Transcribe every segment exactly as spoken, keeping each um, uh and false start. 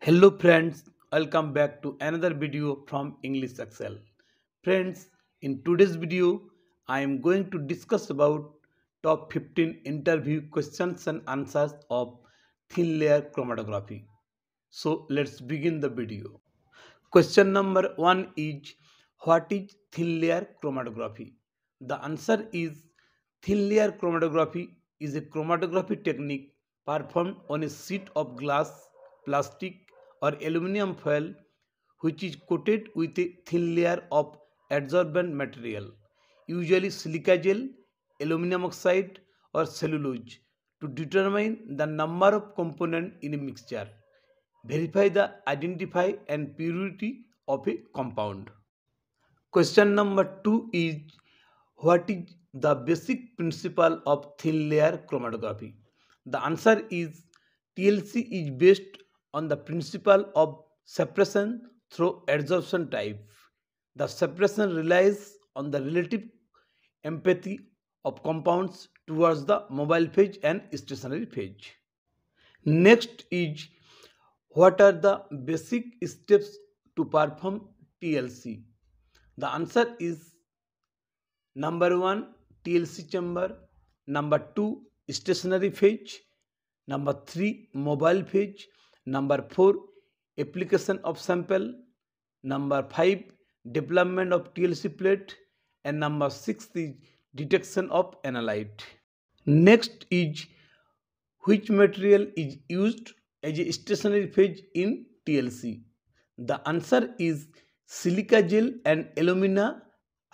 Hello friends, welcome back to another video from English Excel. Friends, in today's video, I am going to discuss about top fifteen interview questions and answers of thin layer chromatography. So let's begin the video. Question number one is, what is thin layer chromatography? The answer is, thin layer chromatography is a chromatography technique performed on a sheet of glass, plastic, or aluminum foil which is coated with a thin layer of adsorbent material, usually silica gel, aluminum oxide, or cellulose, to determine the number of components in a mixture, verify the identity and purity of a compound. Question number two is, what is the basic principle of thin layer chromatography? The answer is, T L C is based on the principle of separation through adsorption type. The separation relies on the relative empathy of compounds towards the mobile phase and stationary phase. Next is, what are the basic steps to perform T L C? The answer is, number one, T L C chamber, number two, stationary phase, number three, mobile phase, number four, application of sample, number five, development of T L C plate, and number six is detection of analyte. Next is, which material is used as a stationary phase in T L C? The answer is, silica gel and alumina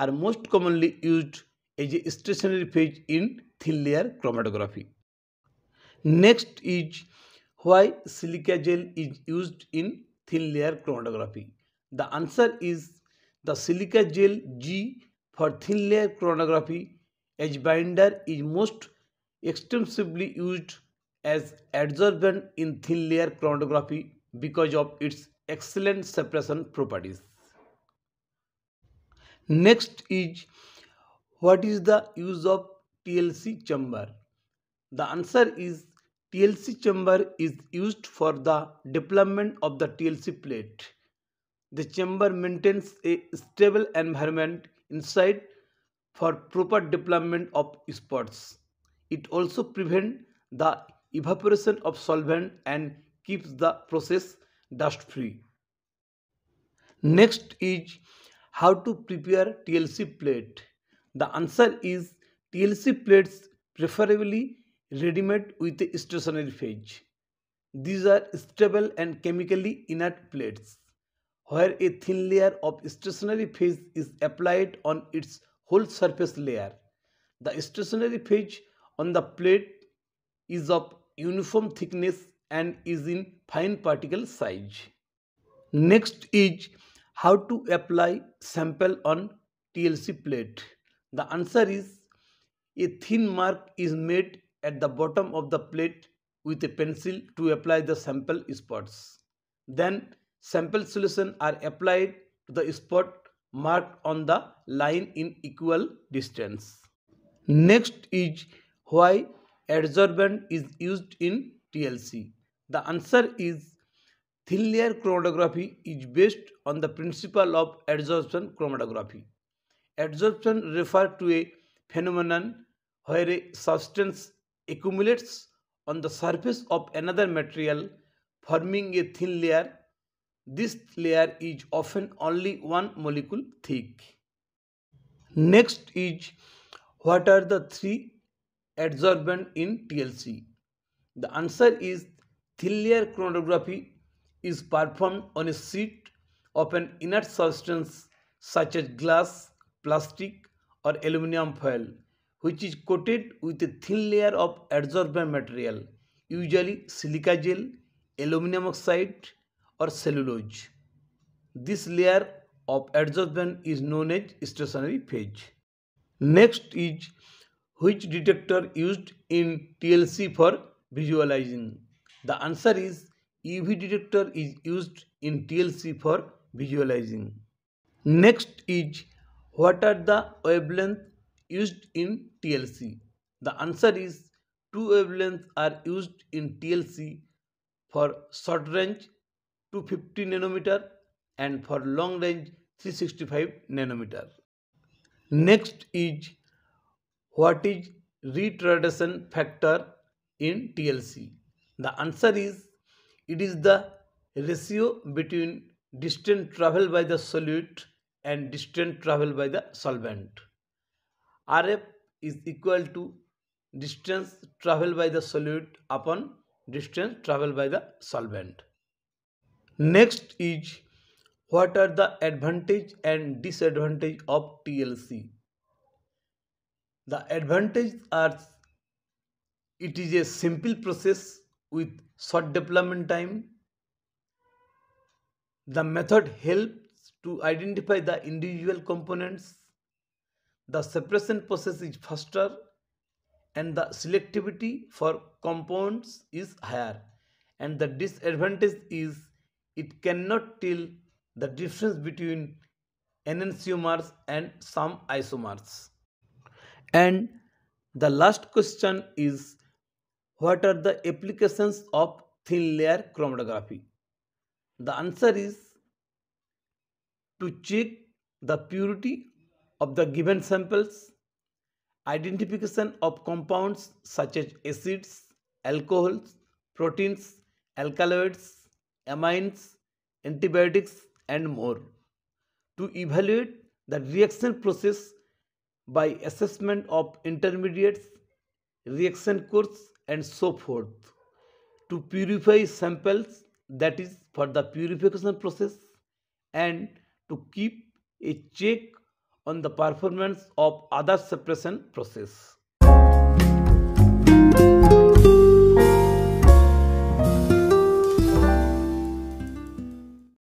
are most commonly used as a stationary phase in thin layer chromatography. Next is, why silica gel is used in thin layer chromatography? The answer is, the silica gel G for thin layer chromatography as binder is most extensively used as adsorbent in thin layer chromatography because of its excellent separation properties. Next is, what is the use of T L C chamber? The answer is, T L C chamber is used for the development of the T L C plate. The chamber maintains a stable environment inside for proper development of spots. It also prevents the evaporation of solvent and keeps the process dust free. Next is, how to prepare T L C plate? The answer is, T L C plates preferably ready-made with a stationary phase. These are stable and chemically inert plates, where a thin layer of stationary phase is applied on its whole surface layer. The stationary phase on the plate is of uniform thickness and is in fine particle size. Next is, how to apply sample on T L C plate. The answer is, a thin mark is made at the bottom of the plate with a pencil to apply the sample spots. Then sample solution are applied to the spot marked on the line in equal distance. Next is, why adsorbent is used in T L C. The answer is, thin layer chromatography is based on the principle of adsorption chromatography. Adsorption refers to a phenomenon where a substance accumulates on the surface of another material, forming a thin layer. This layer is often only one molecule thick. Next is, what are the three adsorbents in T L C? The answer is, thin layer chromatography is performed on a sheet of an inert substance such as glass, plastic, or aluminum foil, which is coated with a thin layer of adsorbent material, usually silica gel, aluminum oxide, or cellulose. This layer of adsorbent is known as stationary phase. Next is, which detector used in T L C for visualizing? The answer is, U V detector is used in T L C for visualizing. Next is, what are the wavelengths used in T L C? The answer is, two wavelengths are used in T L C for short range two hundred fifty nanometer and for long range three hundred sixty-five nanometer. Next is what is retardation factor in T L C? The answer is it is the ratio between distance traveled by the solute and distance traveled by the solvent. R F is equal to distance traveled by the solute upon distance traveled by the solvent. Next is what are the advantage and disadvantage of T L C? The advantages are it is a simple process with short development time. The method helps to identify the individual components. The separation process is faster and the selectivity for compounds is higher. And the disadvantage is it cannot tell the difference between enantiomers and some isomers. And the last question is what are the applications of thin layer chromatography? The answer is to check the purity of the given samples, identification of compounds such as acids, alcohols, proteins, alkaloids, amines, antibiotics and more, to evaluate the reaction process by assessment of intermediates, reaction course and so forth, to purify samples, that is for the purification process, and to keep a check on the performance of other separation process.